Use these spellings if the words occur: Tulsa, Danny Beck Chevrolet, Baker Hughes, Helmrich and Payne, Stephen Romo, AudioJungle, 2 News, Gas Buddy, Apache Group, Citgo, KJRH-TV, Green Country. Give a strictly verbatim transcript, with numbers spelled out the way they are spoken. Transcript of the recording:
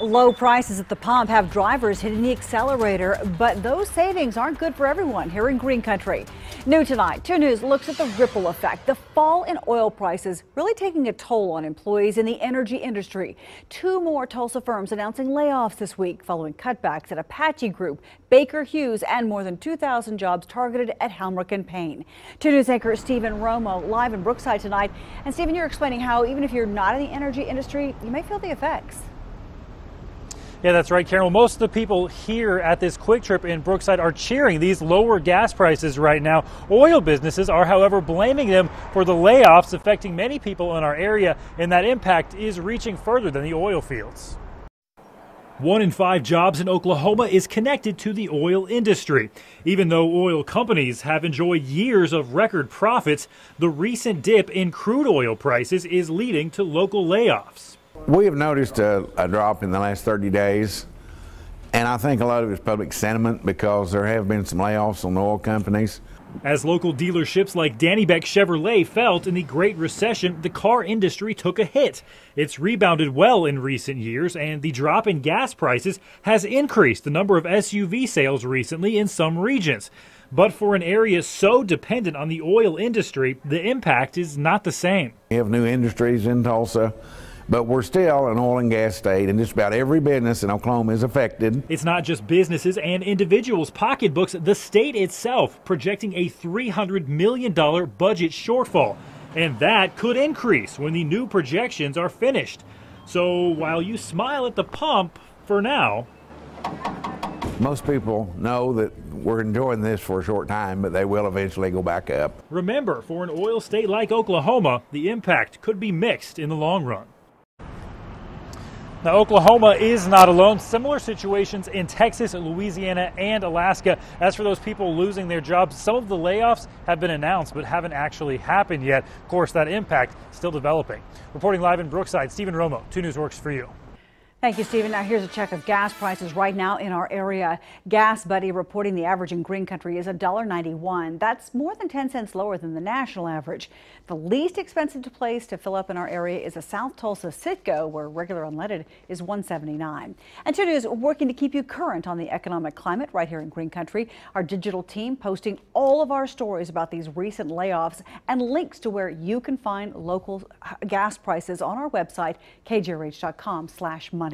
Low prices at the pump have drivers hitting the accelerator, but those savings aren't good for everyone here in Green Country. New tonight, two News looks at the ripple effect, the fall in oil prices really taking a toll on employees in the energy industry. Two more Tulsa firms announcing layoffs this week following cutbacks at Apache Group, Baker Hughes, and more than two thousand jobs targeted at Helmrich and Payne. two News anchor Stephen Romo live in Brookside tonight. And Stephen, you're explaining how even if you're not in the energy industry, you may feel the effects. Yeah, that's right, Karen. Well, most of the people here at this Quick Trip in Brookside are cheering these lower gas prices right now. Oil businesses are, however, blaming them for the layoffs affecting many people in our area, and that impact is reaching further than the oil fields. One in five jobs in Oklahoma is connected to the oil industry. Even though oil companies have enjoyed years of record profits, the recent dip in crude oil prices is leading to local layoffs. We have noticed a, a drop in the last thirty days, and I think a lot of it is public sentiment because there have been some layoffs on oil companies. As local dealerships like Danny Beck Chevrolet felt in the Great Recession, the car industry took a hit. It's rebounded well in recent years, and the drop in gas prices has increased the number of S U V sales recently in some regions. But for an area so dependent on the oil industry, the impact is not the same. We have new industries in Tulsa, but we're still an oil and gas state, and just about every business in Oklahoma is affected. It's not just businesses and individuals' pocketbooks. The state itself projecting a three hundred million dollars budget shortfall, and that could increase when the new projections are finished. So while you smile at the pump for now, most people know that we're enjoying this for a short time, but they will eventually go back up. Remember, for an oil state like Oklahoma, the impact could be mixed in the long run. Now, Oklahoma is not alone. Similar situations in Texas, Louisiana, and Alaska. As for those people losing their jobs, some of the layoffs have been announced but haven't actually happened yet. Of course, that impact still developing. Reporting live in Brookside, Stephen Romo, two News works for you. Thank you, Stephen. Now, here's a check of gas prices right now in our area. Gas Buddy reporting the average in Green Country is one dollar ninety-one. That's more than ten cents lower than the national average. The least expensive place to fill up in our area is a South Tulsa Citgo, where regular unleaded is one seventy-nine. And two News working to keep you current on the economic climate right here in Green Country. Our digital team posting all of our stories about these recent layoffs and links to where you can find local gas prices on our website, K J R H dot com slash money.